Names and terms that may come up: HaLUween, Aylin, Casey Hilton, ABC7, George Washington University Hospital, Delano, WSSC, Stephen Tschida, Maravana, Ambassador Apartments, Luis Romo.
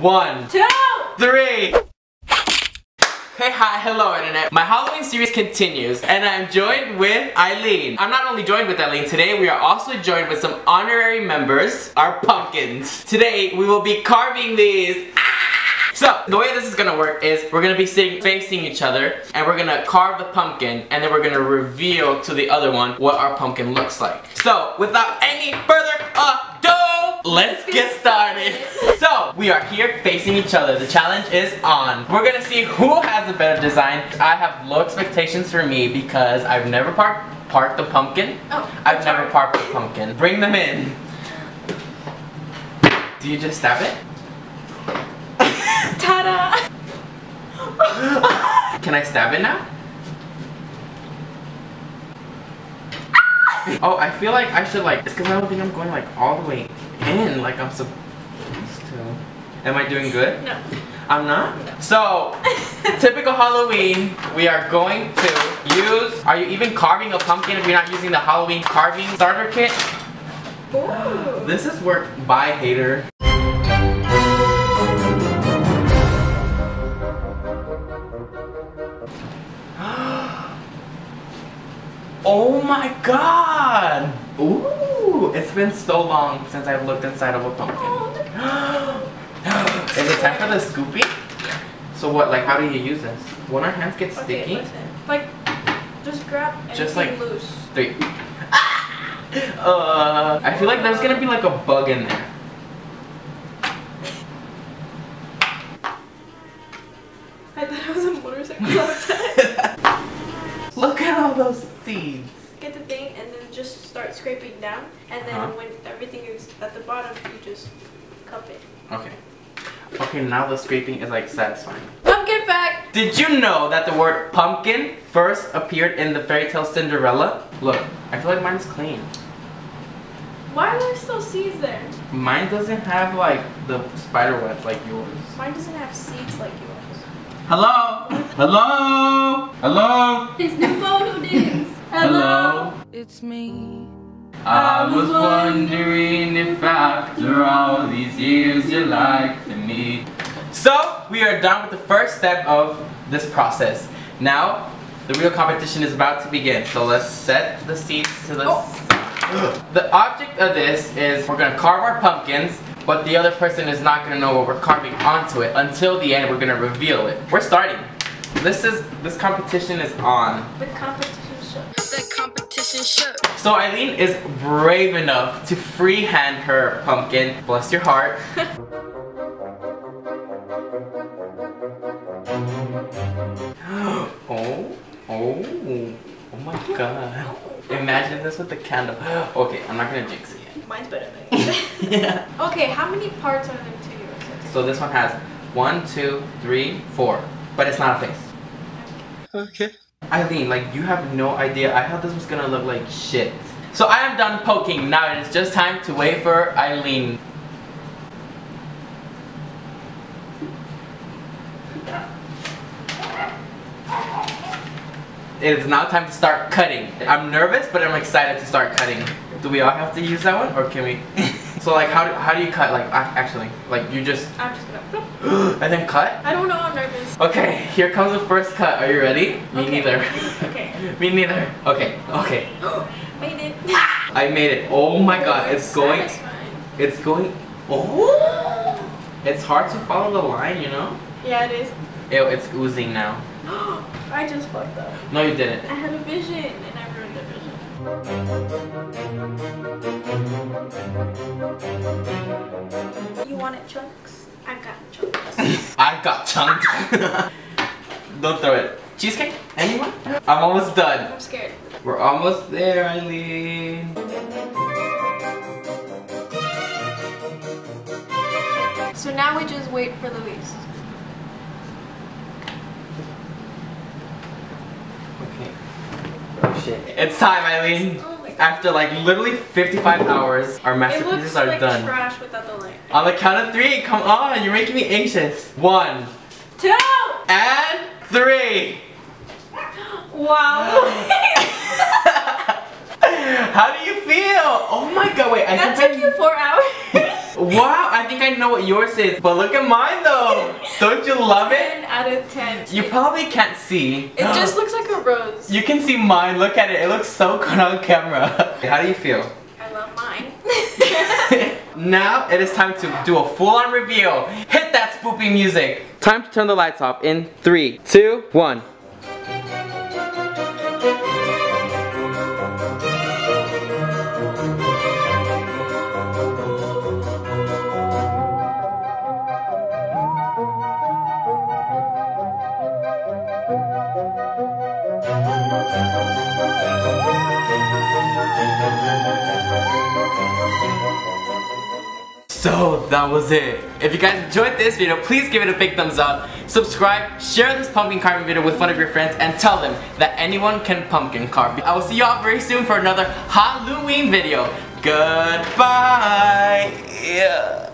One, two, three. Hey, hi, hello internet. My Halloween series continues and I'm joined with Aylin. I'm not only joined with Aylin today, we are also joined with some honorary members, our pumpkins. Today we will be carving these. So, the way this is gonna work is we're gonna be sitting facing each other and we're gonna carve the pumpkin and then we're gonna reveal to the other one what our pumpkin looks like. So, without any further ado, let's get started. So, we are here facing each other. The challenge is on. We're gonna see who has a better design. I have low expectations for me because I've never parked the pumpkin. Oh, I've never parked the pumpkin. Bring them in. Do you just stab it? Ta-da! Can I stab it now? Ah! Oh, I feel like I should like, it's because I don't think I'm going like all the way in like I'm supposed to. Am I doing good? No. I'm not? No. So, typical Halloween, we are going to use, are you even carving a pumpkin if you're not using the Halloween carving starter kit? Ooh. This is work by hater. Oh my god! Ooh! It's been so long since I've looked inside of a pumpkin. Is it time for the scooping? Yeah. So what, like how do you use this? When our hands get sticky? Listen. Like, just grab anything just like loose. Three. I feel like there's gonna be like a bug in there. I thought it was a motorcycle outside. Look at all those seeds. Get the thing and then just start scraping down. And then when everything is at the bottom, you just cup it. Okay. Okay, now the scraping is like satisfying. Pumpkin fact! Did you know that the word pumpkin first appeared in the fairy tale Cinderella? Look, I feel like mine's clean. Why are there still seeds there? Mine doesn't have like the spider webs like yours. Mine doesn't have seeds like yours. Hello? Hello? Hello? There's no photo dance. Hello? It's me. I was wondering if after all these years you like me. So, we are done with the first step of this process. Now, the real competition is about to begin. So let's set the seeds to the... Oh. The object of this is we're gonna carve our pumpkins. But the other person is not gonna know what we're carving onto it. Until the end, we're gonna reveal it. We're starting. This competition is on. The competition shook. The competition shook. So Aylin is brave enough to freehand her pumpkin. Bless your heart. Oh my god. Imagine this with the candle. Okay, I'm not gonna jinx it. Mine's better than yours. Yeah. Okay, how many parts are there to yours? So this one has 1, 2, 3, 4. But it's not a face. Okay. Aylin, like you have no idea. I thought this was gonna look like shit. So I am done poking. Now it is just time to wait for Aylin. It is now time to start cutting. I'm nervous, but I'm excited to start cutting. Do we all have to use that one, or can we? So like, how do you cut? Like, actually, like you just. I'm just gonna. And then cut. I don't know. I'm nervous. Okay, here comes the first cut. Are you ready? Me neither. Okay. Me neither. Okay. Okay. Made it. I made it. Oh my god, it's going. It's going. Oh. It's hard to follow the line, you know. Yeah, it is. Ew, it's oozing now. I just fucked up. No, you didn't. I had a vision, and I ruined the vision. You wanted chunks? I've got chunks. I've got chunks. Don't throw it. Cheesecake? Anyone? I'm almost done. I'm scared. We're almost there, Aylin. So now we just wait for Luis. It's time, Aylin. Oh after like literally 55 hours, our masterpieces are like done. It looks like trash without the light. On the count of 3, come on, you're making me anxious. 1, 2, and 3. Wow. How do you feel? Oh my god, wait. That took you 4 hours. Wow, I think I know what yours is, but look at mine though. Don't you love it? 10 out of 10. You probably can't see. It just looks like a rose. You can see mine. Look at it. It looks so good on camera. How do you feel? I love mine. Now it is time to do a full-on reveal. Hit that spoopy music. Time to turn the lights off in 3, 2, 1. So that was it. If you guys enjoyed this video, please give it a big thumbs up, subscribe, share this pumpkin carving video with one of your friends, and tell them that anyone can pumpkin carve. I will see y'all very soon for another Halloween video. Goodbye. Yeah.